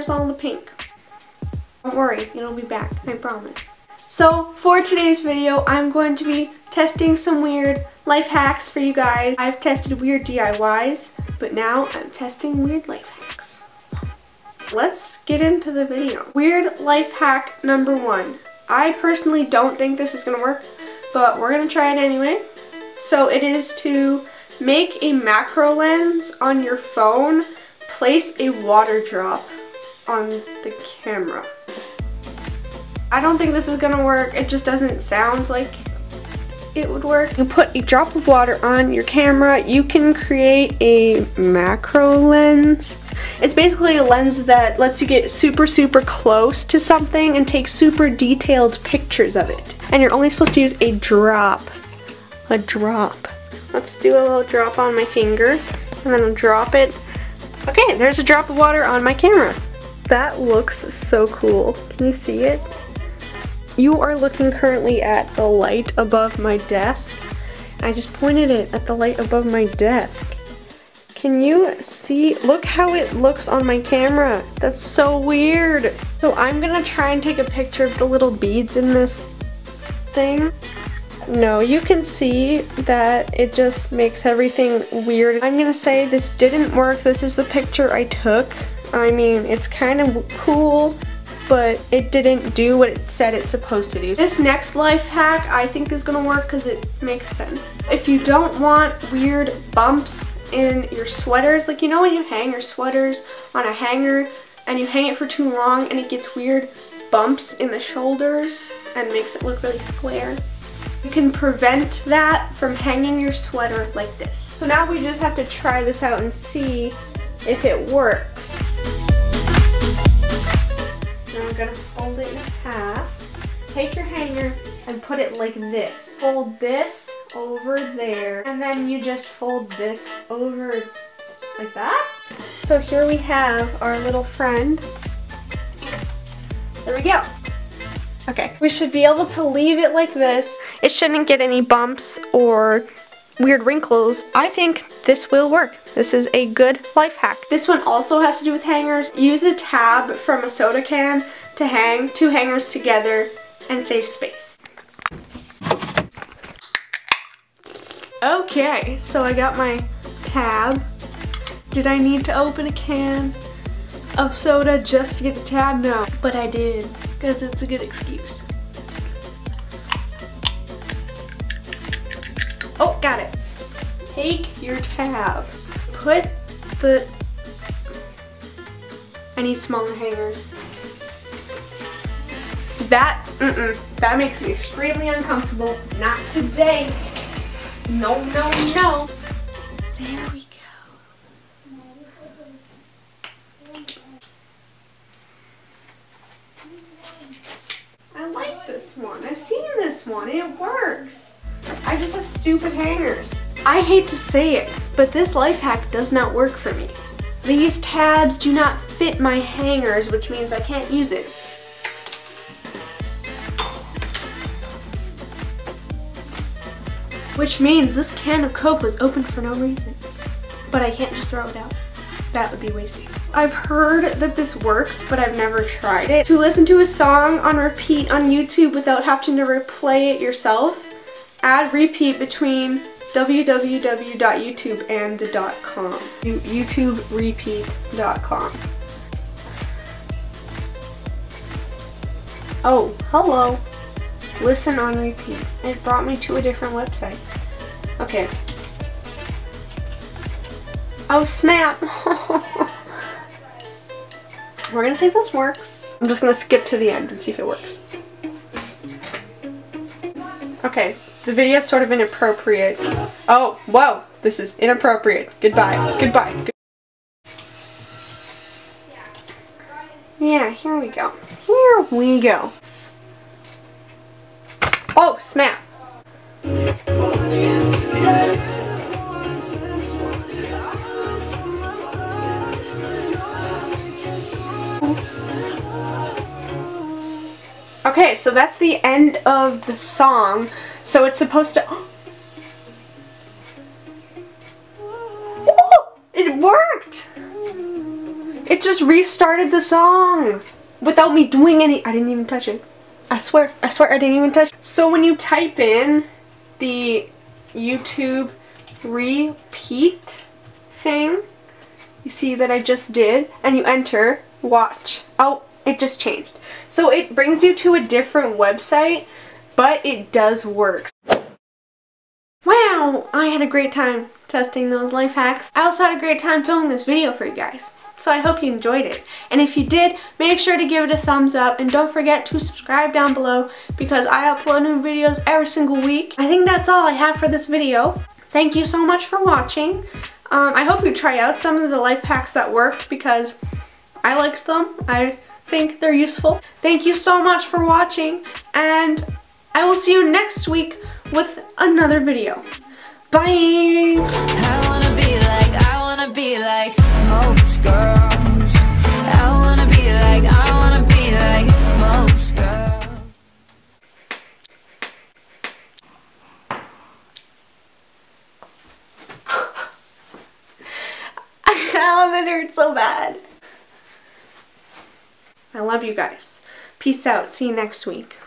there's all the pink. Don't worry, it'll be back, I promise. So for today's video, I'm going to be testing some weird life hacks for you guys. I've tested weird DIYs, but now I'm testing weird life hacks. Let's get into the video. Weird life hack number one. I personally don't think this is gonna work, but we're gonna try it anyway. So it is to make a macro lens on your phone, place a water drop on the camera. I don't think this is gonna work. It just doesn't sound like it would work. You put a drop of water on your camera. You can create a macro lens. It's basically a lens that lets you get super, super close to something and take super detailed pictures of it. And you're only supposed to use a drop. A drop. Let's do a little drop on my finger and then I'll drop it. Okay, there's a drop of water on my camera. That looks so cool. Can you see it? You are looking currently at the light above my desk. I just pointed it at the light above my desk. Can you see? Look how it looks on my camera. That's so weird. So I'm gonna try and take a picture of the little beads in this thing. No, you can see that it just makes everything weird. I'm gonna say this didn't work. This is the picture I took. I mean, it's kind of cool, but it didn't do what it said it's supposed to do. This next life hack I think is gonna work because it makes sense. If you don't want weird bumps in your sweaters, like you know when you hang your sweaters on a hanger and you hang it for too long and it gets weird bumps in the shoulders and makes it look really square, you can prevent that from hanging your sweater like this. So now we just have to try this out and see if it works. Now we're gonna fold it in half. Take your hanger and put it like this. Fold this over there, and then you just fold this over like that. So here we have our little friend. There we go. Okay, we should be able to leave it like this. It shouldn't get any bumps or weird wrinkles. I think this will work. This is a good life hack. This one also has to do with hangers. Use a tab from a soda can to hang two hangers together and save space. Okay, so I got my tab. Did I need to open a can of soda just to get the tab? No, but I did, because it's a good excuse. Oh, got it. Take your tab. Put the... I need smaller hangers. That, that makes me extremely uncomfortable. Not today. No, no, no. There we go. I like this one. I've seen this one. It works. I just have stupid hangers. I hate to say it, but this life hack does not work for me. These tabs do not fit my hangers, which means I can't use it. Which means this can of Coke was open for no reason. But I can't just throw it out. That would be wasted. I've heard that this works, but I've never tried it. To listen to a song on repeat on YouTube without having to replay it yourself, add repeat between www.youtube and the .com. YouTuberepeat.com. Oh, hello. Listen on repeat. It brought me to a different website. Okay. Oh, snap. We're gonna see if this works. I'm just gonna skip to the end and see if it works. Okay. The video is sort of inappropriate. Oh, whoa, this is inappropriate. Goodbye, goodbye. Yeah, here we go. Here we go. Oh, snap. Okay, so that's the end of the song. So it's supposed to... Oh, it worked! It just restarted the song without me doing any. I didn't even touch it. I swear I didn't even touch it. So when you type in the YouTube repeat thing, you see that I just did, and you enter watch. Oh, it just changed. So it brings you to a different website, but it does work. Wow, I had a great time testing those life hacks. I also had a great time filming this video for you guys. So I hope you enjoyed it. And if you did, make sure to give it a thumbs up and don't forget to subscribe down below because I upload new videos every single week. I think that's all I have for this video. Thank you so much for watching. I hope you try out some of the life hacks that worked because I liked them. I think they're useful. Thank you so much for watching, and I will see you next week with another video. Bye! I wanna be like most girls. I wanna be like most girls. Oh, that hurts so bad. I love you guys. Peace out. See you next week.